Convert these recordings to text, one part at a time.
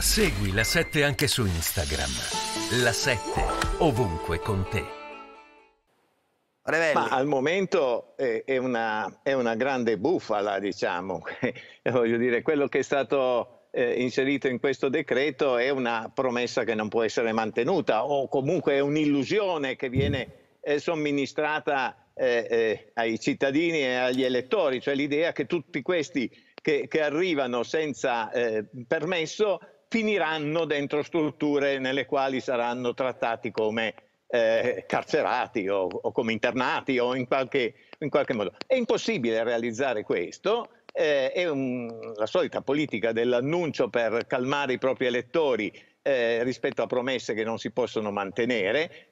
Segui La 7 anche su Instagram. La 7 ovunque con te. Revelli. Ma al momento è una grande bufala, diciamo. Voglio dire, quello che è stato inserito in questo decreto è una promessa che non può essere mantenuta, o comunque è un'illusione che viene somministrata ai cittadini e agli elettori, cioè l'idea che tutti questi che arrivano senza permesso finiranno dentro strutture nelle quali saranno trattati come carcerati o come internati o in qualche modo. È impossibile realizzare questo, la solita politica dell'annuncio per calmare i propri elettori rispetto a promesse che non si possono mantenere.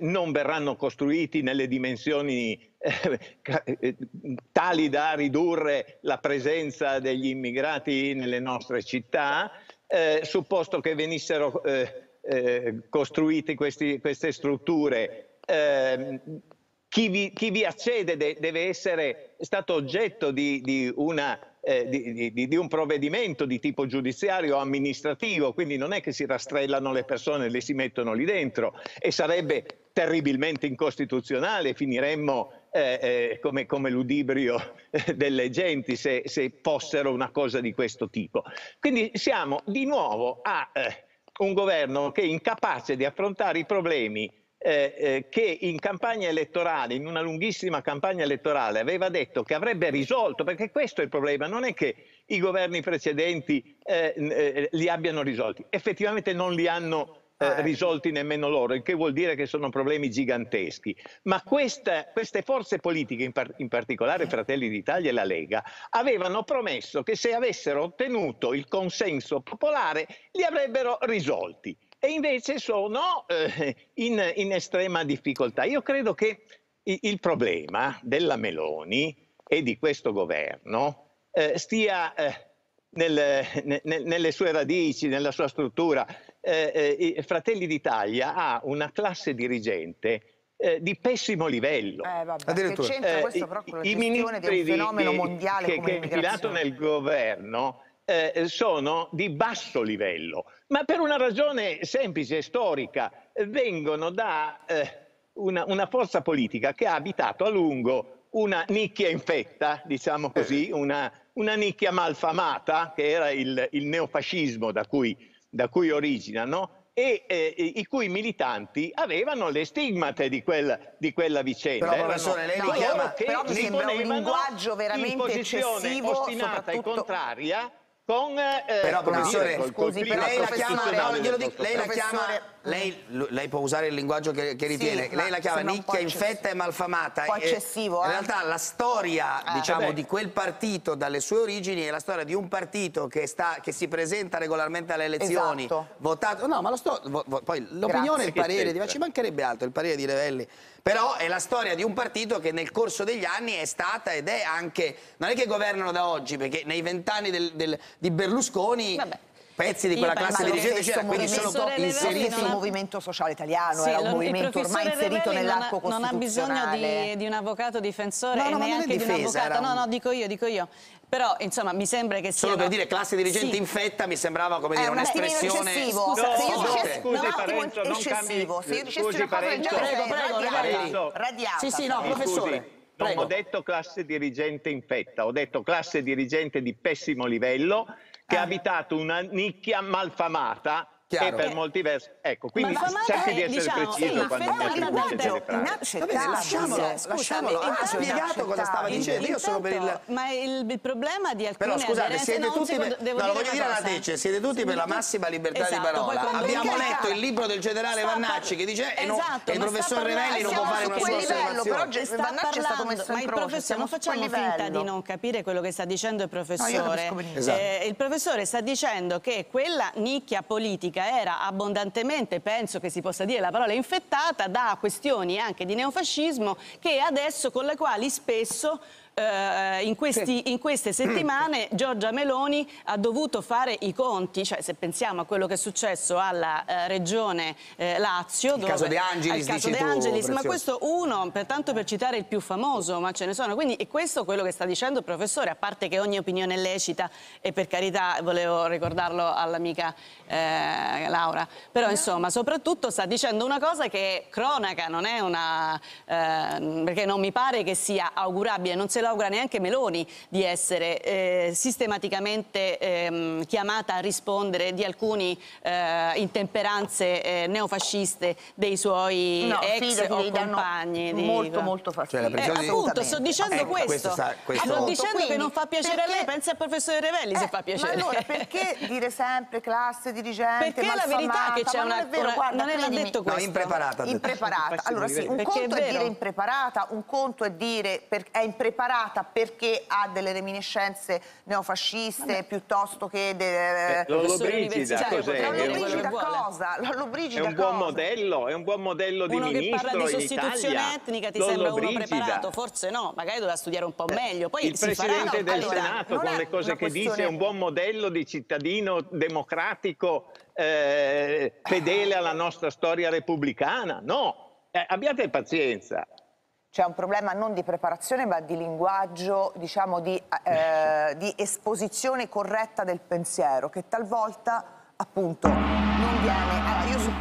Non verranno costruiti nelle dimensioni tali da ridurre la presenza degli immigrati nelle nostre città, supposto che venissero costruite queste strutture, chi vi accede deve essere stato oggetto di un provvedimento di tipo giudiziario o amministrativo, quindi non è che si rastrellano le persone e le si mettono lì dentro, e sarebbe terribilmente incostituzionale, finiremmo come ludibrio delle genti se fossero una cosa di questo tipo. Quindi siamo di nuovo a un governo che è incapace di affrontare i problemi che in campagna elettorale, in una lunghissima campagna elettorale, aveva detto che avrebbe risolto, perché questo è il problema, non è che i governi precedenti li abbiano risolti. Effettivamente non li hanno risolti nemmeno loro, il che vuol dire che sono problemi giganteschi. Ma queste forze politiche, in particolare Fratelli d'Italia e la Lega, avevano promesso che se avessero ottenuto il consenso popolare li avrebbero risolti, e invece sono in estrema difficoltà. Io credo che il problema della Meloni e di questo governo stia nelle sue radici, nella sua struttura. Fratelli d'Italia ha una classe dirigente di pessimo livello. Addirittura. Questo però con la gestione di un fenomeno mondiale come l'immigrazione, che è infilato nel governo, sono di basso livello, ma per una ragione semplice e storica: vengono da una forza politica che ha abitato a lungo una nicchia infetta, diciamo così, una nicchia malfamata che era il neofascismo da cui originano, e i cui militanti avevano le stigmate di quella vicenda. Però, professore, lei mi sembra un linguaggio veramente eccessivo, ostinata soprattutto... e contraria. Però professore, scusi, lei la chiama, lei può usare il linguaggio che ritiene, sì, lei la chiama nicchia infetta e malfamata, un po' eccessivo, in realtà la storia di quel partito dalle sue origini è la storia di un partito che si presenta regolarmente alle elezioni, esatto, votato, no, ma poi l'opinione e il parere, ma ci mancherebbe altro, il parere di Revelli, però è la storia di un partito che nel corso degli anni è stata ed è anche, non è che governano da oggi, perché nei 20 anni di Berlusconi, vabbè, pezzi di quella classe dirigente c'era, quindi sono inseriti nel movimento sociale italiano, sì, era un movimento ormai inserito nell'arco costituzionale. Non ha bisogno di un avvocato difensore, e neanche di un avvocato, dico io. Però insomma mi sembra che sia... Solo per dire classe dirigente, sì, infetta mi sembrava come dire un'espressione... Se io dicessi una cosa del genere, radiata. Sì, no, professore. Non ho detto classe dirigente infetta, ho detto classe dirigente di pessimo livello che ha abitato una nicchia malfamata. Chiaro. Che per molti versi, ecco, quindi cerchi di essere preciso, sì, quando lasciamolo, ha spiegato cosa stava dicendo. Io sono per il... Ma il problema di alcune... Però scusate, siete tutti... siete tutti per la massima libertà di parola. Abbiamo letto il libro del generale Vannacci che dice che il professor Revelli non può fare una sua osservazione. Vannacci è stato messo in croce. Non facciamo finta di non capire quello che sta dicendo il professore. Il professore sta dicendo che quella nicchia politica era abbondantemente, penso che si possa dire la parola, infettata da questioni anche di neofascismo, che adesso, con le quali spesso in queste settimane Giorgia Meloni ha dovuto fare i conti, cioè se pensiamo a quello che è successo alla regione Lazio, il dove, caso De Angelis, ma questo uno, pertanto per citare il più famoso, ma ce ne sono, quindi è questo quello che sta dicendo il professore, a parte che ogni opinione è lecita e per carità volevo ricordarlo all'amica Laura, però insomma soprattutto sta dicendo una cosa che è cronaca, non è una perché non mi pare che sia augurabile, non se lo augura neanche Meloni di essere sistematicamente chiamata a rispondere di alcune intemperanze neofasciste dei suoi ex o compagni. Molto fastidio. Cioè, appunto, sto dicendo questo. Sto dicendo quindi, che non fa piacere a lei, pensi al professore Revelli se fa piacere. Ma allora perché dire sempre classe dirigente? Perché la verità è che c'è una... Non era detto questo. No, impreparata. Impreparata. Allora sì, un conto è dire impreparata, un conto è dire è impreparata perché ha delle reminiscenze neofasciste piuttosto che... Lollobrigida, cos'è? Lollobrigida cosa? Lollobrigida è un buon modello, è un buon modello di ministro. Parla di sostituzione etnica, ti sembra uno preparato? Forse no, magari doveva studiare un po' meglio. Poi il Presidente del Senato, con le cose che dice, è un buon modello di cittadino democratico fedele alla nostra storia repubblicana. No, abbiate pazienza. C'è un problema non di preparazione ma di linguaggio, diciamo di esposizione corretta del pensiero, che talvolta appunto non viene. Allora, io su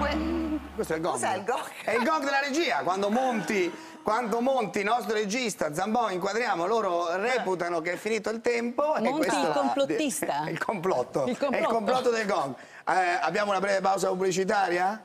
questo è il gong. Cos'è il gong? È il gong della regia, quando Monti... Quando Monti, nostro regista, Zambon, inquadriamo, loro reputano che è finito il tempo. Monti è il complottista. Il complotto. È il complotto del gong. Abbiamo una breve pausa pubblicitaria?